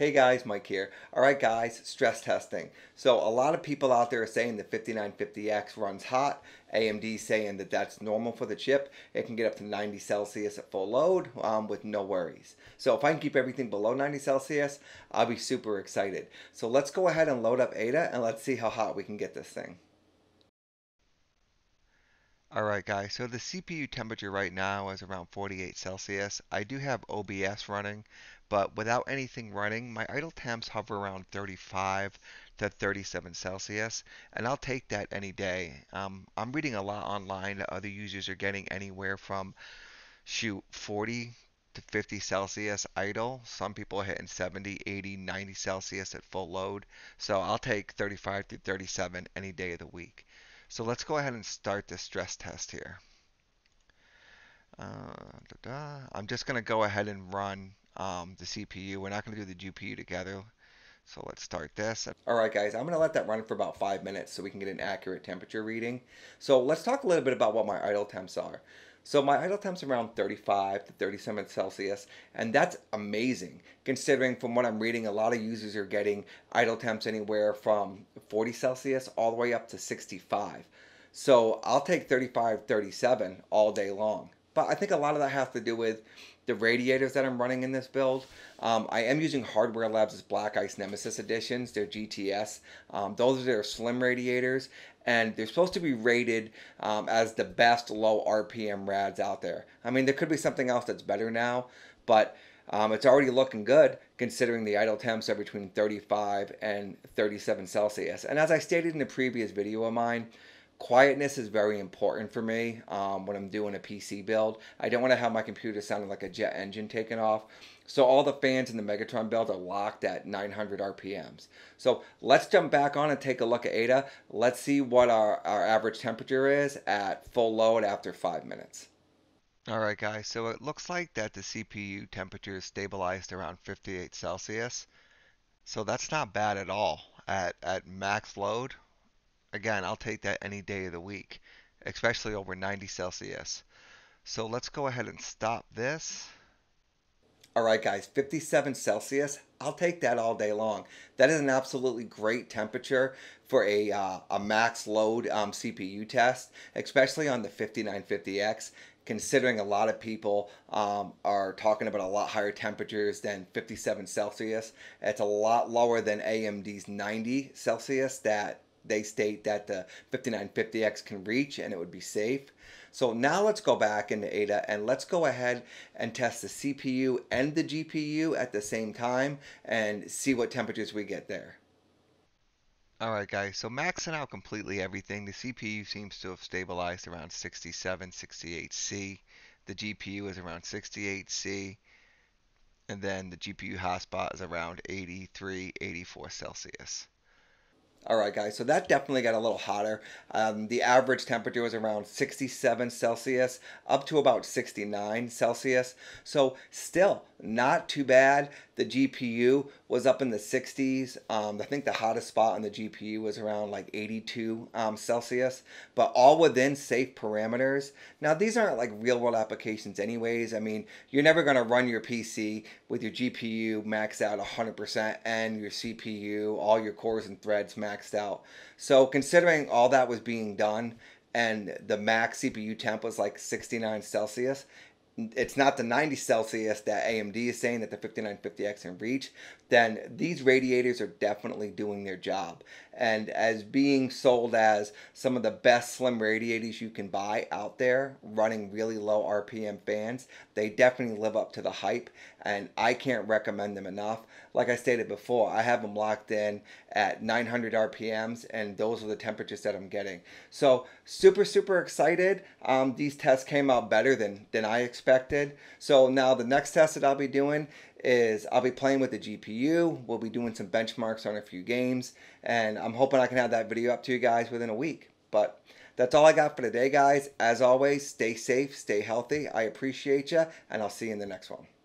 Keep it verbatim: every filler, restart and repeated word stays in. Hey guys, Mike here. All right guys, stress testing. So a lot of people out there are saying the fifty-nine fifty X runs hot. A M D saying that that's normal for the chip. It can get up to ninety Celsius at full load um, with no worries. So if I can keep everything below ninety Celsius, I'll be super excited. So let's go ahead and load up A I D A and let's see how hot we can get this thing. Alright guys, so the C P U temperature right now is around forty-eight Celsius. I do have O B S running, but without anything running, my idle temps hover around thirty-five to thirty-seven Celsius, and I'll take that any day. Um, I'm reading a lot online that other users are getting anywhere from, shoot, forty to fifty Celsius idle. Some people are hitting seventy, eighty, ninety Celsius at full load, so I'll take thirty-five to thirty-seven any day of the week. So let's go ahead and start the stress test here. Uh, da -da. I'm just going to go ahead and run um, the C P U. We're not going to do the G P U together. So let's start this. All right, guys, I'm going to let that run for about five minutes so we can get an accurate temperature reading. So let's talk a little bit about what my idle temps are. So my idle temps around thirty-five to thirty-seven Celsius, and that's amazing considering from what I'm reading a lot of users are getting idle temps anywhere from forty Celsius all the way up to sixty-five. So I'll take thirty-five, thirty-seven all day long. But I think a lot of that has to do with the radiators that I'm running in this build. Um, I am using Hardware Labs' Black Ice Nemesis editions, their G T S. Um, those are their slim radiators, and they're supposed to be rated um, as the best low R P M rads out there. I mean, there could be something else that's better now, but um, it's already looking good considering the idle temps are between thirty-five and thirty-seven Celsius. And as I stated in the previous video of mine, quietness is very important for me um, when I'm doing a P C build. I don't want to have my computer sounding like a jet engine taking off. So all the fans in the Megatron build are locked at nine hundred R P Ms. So let's jump back on and take a look at A I D A. Let's see what our, our average temperature is at full load after five minutes. All right guys, so it looks like that the C P U temperature is stabilized around fifty-eight Celsius. So that's not bad at all at, at max load. Again, I'll take that any day of the week, especially over ninety Celsius. So let's go ahead and stop this. All right, guys, fifty-seven Celsius. I'll take that all day long. That is an absolutely great temperature for a, uh, a max load um, C P U test, especially on the fifty-nine fifty X. Considering a lot of people um, are talking about a lot higher temperatures than fifty-seven Celsius, it's a lot lower than A M D's ninety Celsius that they state that the fifty-nine fifty X can reach and it would be safe. So now let's go back into A I D A and let's go ahead and test the C P U and the G P U at the same time and see what temperatures we get there. Alright guys, so maxing out completely everything, the C P U seems to have stabilized around sixty-seven, sixty-eight C. The G P U is around sixty-eight C. And then the G P U hotspot is around eighty-three, eighty-four Celsius. Alright guys, so that definitely got a little hotter. Um, the average temperature was around sixty-seven Celsius up to about sixty-nine Celsius. So still not too bad. The G P U was up in the sixties. Um, I think the hottest spot on the G P U was around like eighty-two um, Celsius, but all within safe parameters. Now these aren't like real world applications anyways. I mean, you're never going to run your P C with your G P U maxed out one hundred percent and your C P U, all your cores and threads maxed maxed out. So considering all that was being done and the max C P U temp was like sixty-nine Celsius, it's not the ninety Celsius that A M D is saying that the fifty-nine fifty X can reach, then these radiators are definitely doing their job. And as being sold as some of the best slim radiators you can buy out there, running really low R P M fans, they definitely live up to the hype, and I can't recommend them enough. Like I stated before, I have them locked in at nine hundred R P Ms, and those are the temperatures that I'm getting. So super, super excited. Um, these tests came out better than, than I expected. Expected. So now the next test that I'll be doing is I'll be playing with the G P U. We'll be doing some benchmarks on a few games, and I'm hoping I can have that video up to you guys within a week. But that's all I got for today, guys. As always, stay safe, stay healthy. I appreciate you, and I'll see you in the next one.